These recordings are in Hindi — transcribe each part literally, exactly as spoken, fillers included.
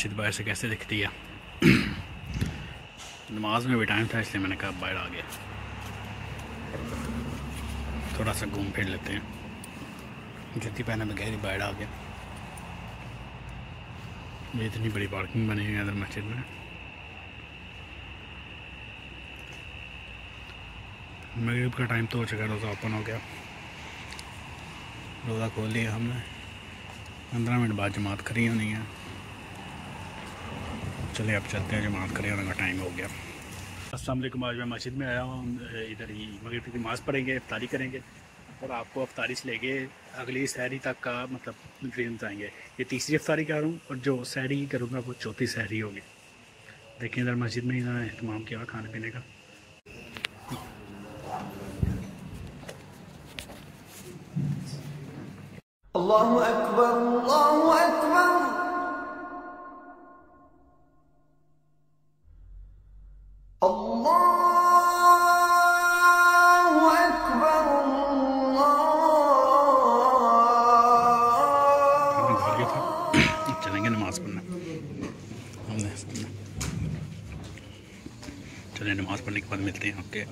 मस्जिद बाहर से कैसे दिखती है। नमाज में भी टाइम था इसलिए मैंने कहा बाहर आ गया, थोड़ा सा घूम फिर लेते हैं। जूती पहने बगैर ही बाहर आ गया। ये इतनी बड़ी पार्किंग बनी हुई है इधर मस्जिद में। मगरिब का टाइम तो हो चुका है, रोज़ा ओपन हो गया, रोज़ा खोल लिया हमने। पंद्रह मिनट बाद जमात खड़ी होनी है। चलिए अब चलते हैं, जमात खड़ी होने का टाइम हो गया। अस्सलाम वालेकुम, आज मैं मस्जिद में आया हूँ। इधर ही मगरिब की नमाज़ पढ़ेंगे, इफ्तारी करेंगे और आपको अफ्तारी से लेके अगली सहरी तक का मतलब ड्रीम आएंगे। ये तीसरी अफ्तारी कर रहा हूँ और जो सहरी करूँगा वो चौथी सहरी होगी। देखिए इधर मस्जिद में इन्होंने अहतमाम किया खाने पीने का। अल्लाहु अकबर, अल्लाहु अकबर। अल्लाह चले, नमाज़ पढ़ने के बाद मिलते हैं। ओके,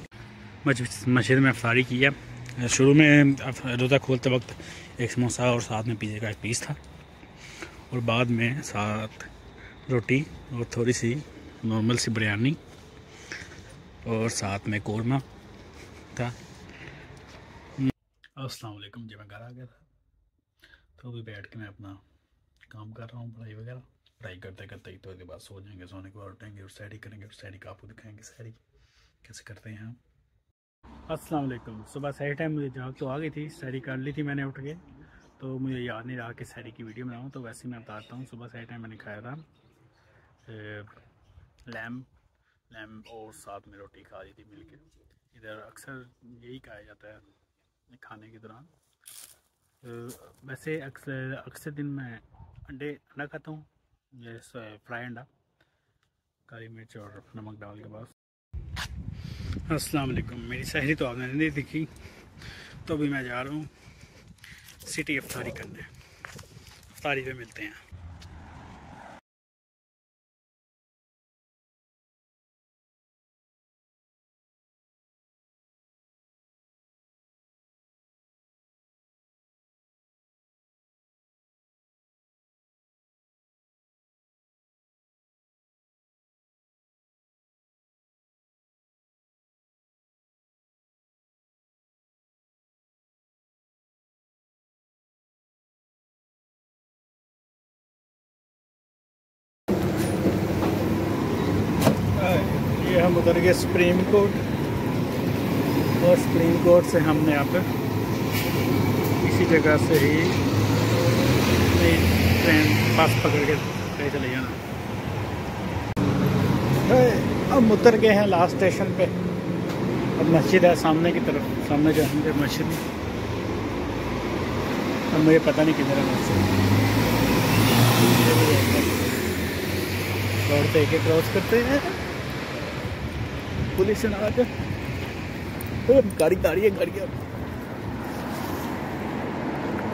मस्जिद में अफ्तारी किया। शुरू में रोज़ा खोलते वक्त एक समोसा और साथ में पिज़्ज़े का एक पीस था और बाद में साथ रोटी और थोड़ी सी नॉर्मल सी बिरयानी और साथ में कौरमा था। अस्सलाम वालेकुम जी, मैं घर आ गया था तो अभी बैठ के मैं अपना काम कर रहा हूँ, पढ़ाई वगैरह। पढ़ाई करते करते ही थोड़ी बात सो जाएंगे, सोने को उठेंगे और सहरी करेंगे और सहरी का आपको दिखाएंगे सहरी कैसे करते हैं हम। अस्सलाम वालेकुम। सुबह सहरी टाइम मुझे जॉब तो आ गई थी, सहरी कर ली थी मैंने उठ के, तो मुझे याद नहीं रहा कि सहरी की वीडियो बनाऊँ, तो वैसे ही मैं बताता हूँ। सुबह सहरी टाइम मैंने खाया था लैम लैम और साथ में रोटी खा रही थी मिल के। इधर अक्सर यही खाया जाता है खाने के दौरान। वैसे अक्सर अक्सर दिन मैं अंडे अंडा खाता हूँ, जैसे फ्राई अंडा काली मिर्च और नमक डाल के पास। अस्सलाम वालेकुम। मेरी सहरी तो आपने नहीं दिखी, तो अभी मैं जा रहा हूँ सिटी अफ्तारी करने। अफ्तारी पे मिलते हैं। ये हम उतर गए सुप्रीम कोर्ट और सुप्रीम कोर्ट से हमने यहाँ पर इसी जगह से ही ट्रेन पास पकड़ के चले जाना। अब उतर गए हैं लास्ट स्टेशन पे। अब मस्जिद है सामने की तरफ, सामने जो है मस्जिद। अब मुझे पता नहीं किधर है मस्जिद। रोड पे एक क्रॉस करते हैं, पुलिस से नाराज है। तो गाड़ी गाड़ी है गाड़ी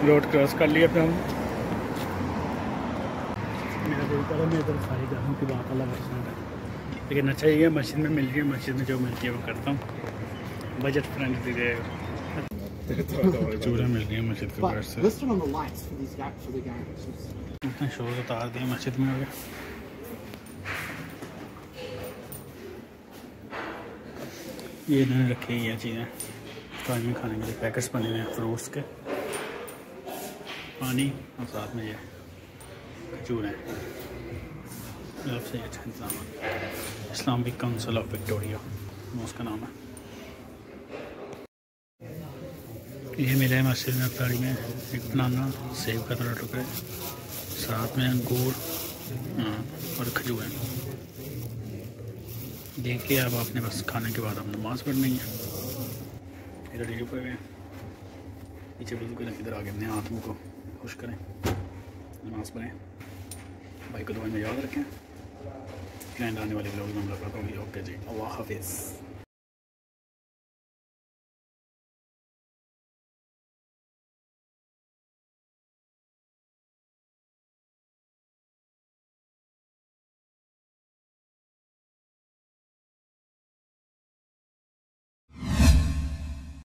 रोड क्रॉस कर लिया। फिर हम मेरा दिल कर मैं इधर सारी कर रहा हूँ कि बात अलग है, लेकिन अच्छा ही है मस्जिद में मिल गया। मस्जिद में जो मिलती है वो करता हूँ, बजट फ्रेंडली है। चूल्हा मिल गया मस्जिद के बाहर से। इतना शोर उतार दिया मस्जिद में। अगर ये इन्होंने रखी हुई है चीज़ें टाइम में खाने के लिए, पैकेट्स बने हुए हैं फ्रूट्स के, पानी और साथ में ये खजूर हैं। सबसे अच्छा इंतजाम है इस्लामिक काउंसिल ऑफ विक्टोरिया उसका नाम है। ये मिला है मस्जिद में अफ्तारी में एक बनाना, सेब का थोड़ा टुकड़ा, साथ में अंगूर और खजूर है। देखिए अब आपने बस खाने के बाद आप नमाज पढ़नी है। इधर ये रुपये हुए नीचे बिल्कुल करें, इधर आगे अपने हाथों को खुश करें, नमाज पढ़ें। भाई को दुआ में याद रखें। फ्रेंड आने वाले लोग में मुलाकात होगी। ओके जी, अल्लाह हाफिज़।